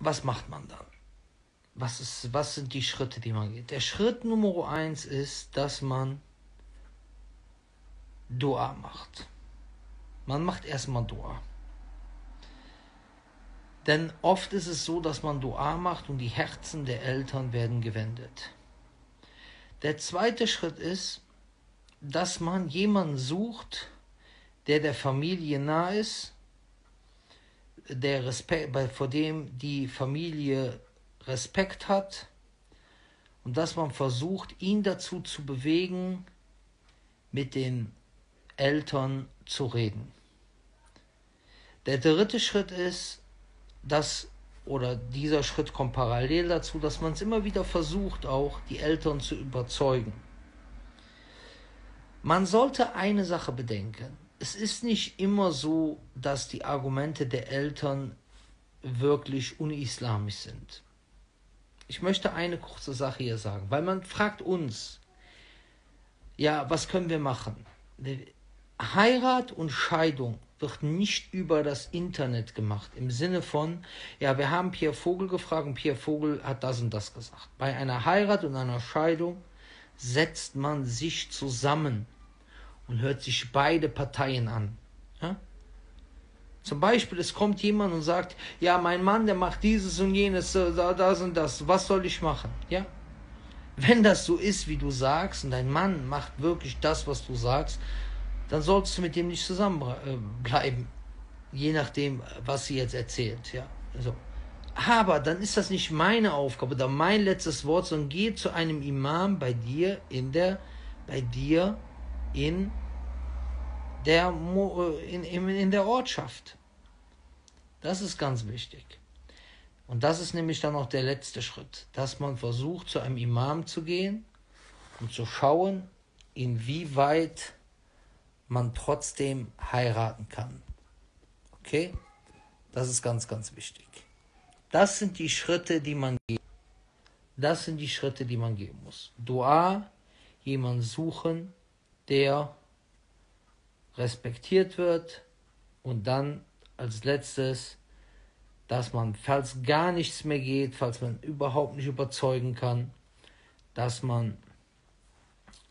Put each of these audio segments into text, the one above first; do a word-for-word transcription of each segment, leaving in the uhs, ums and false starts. was macht man dann? Was ist, was sind die Schritte, die man geht? Der Schritt Nummer eins ist, dass man Dua macht. Man macht erstmal Dua. Denn oft ist es so, dass man Dua macht und die Herzen der Eltern werden gewendet. Der zweite Schritt ist, dass man jemanden sucht, der der Familie nah ist, der Respekt, vor dem die Familie Respekt hat, und dass man versucht, ihn dazu zu bewegen, mit den Eltern zu reden. Der dritte Schritt ist, dass, oder dieser Schritt kommt parallel dazu, dass man es immer wieder versucht, auch die Eltern zu überzeugen. Man sollte eine Sache bedenken. Es ist nicht immer so, dass die Argumente der Eltern wirklich unislamisch sind. Ich möchte eine kurze Sache hier sagen, weil man fragt uns, ja, was können wir machen? Heirat und Scheidung wird nicht über das Internet gemacht, im Sinne von, ja, wir haben Pierre Vogel gefragt und Pierre Vogel hat das und das gesagt. Bei einer Heirat und einer Scheidung setzt man sich zusammen und hört sich beide Parteien an. Ja? Zum Beispiel, es kommt jemand und sagt, ja, mein Mann, der macht dieses und jenes, das und das, was soll ich machen? Ja? Wenn das so ist, wie du sagst, und dein Mann macht wirklich das, was du sagst, dann solltest du mit dem nicht zusammenbleiben, je nachdem, was sie jetzt erzählt. Ja? Also. Aber dann ist das nicht meine Aufgabe oder mein letztes Wort, sondern geh zu einem Imam bei dir in der, bei dir in der, in, in, in der Ortschaft. Das ist ganz wichtig. Und das ist nämlich dann auch der letzte Schritt, dass man versucht, zu einem Imam zu gehen und zu schauen, inwieweit man trotzdem heiraten kann. Okay? Das ist ganz, ganz wichtig. Das sind die Schritte, die man gehen muss. Das sind die Schritte, die man gehen muss. Dua, jemanden suchen, der respektiert wird, und dann als letztes, dass man, falls gar nichts mehr geht, falls man überhaupt nicht überzeugen kann, dass man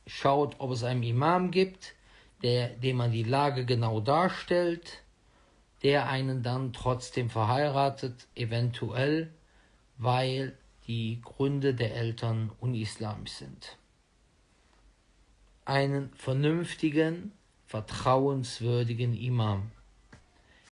schaut, ob es einen Imam gibt, der, dem man die Lage genau darstellt, der einen dann trotzdem verheiratet, eventuell, weil die Gründe der Eltern unislamisch sind. Einen vernünftigen, vertrauenswürdigen Imam.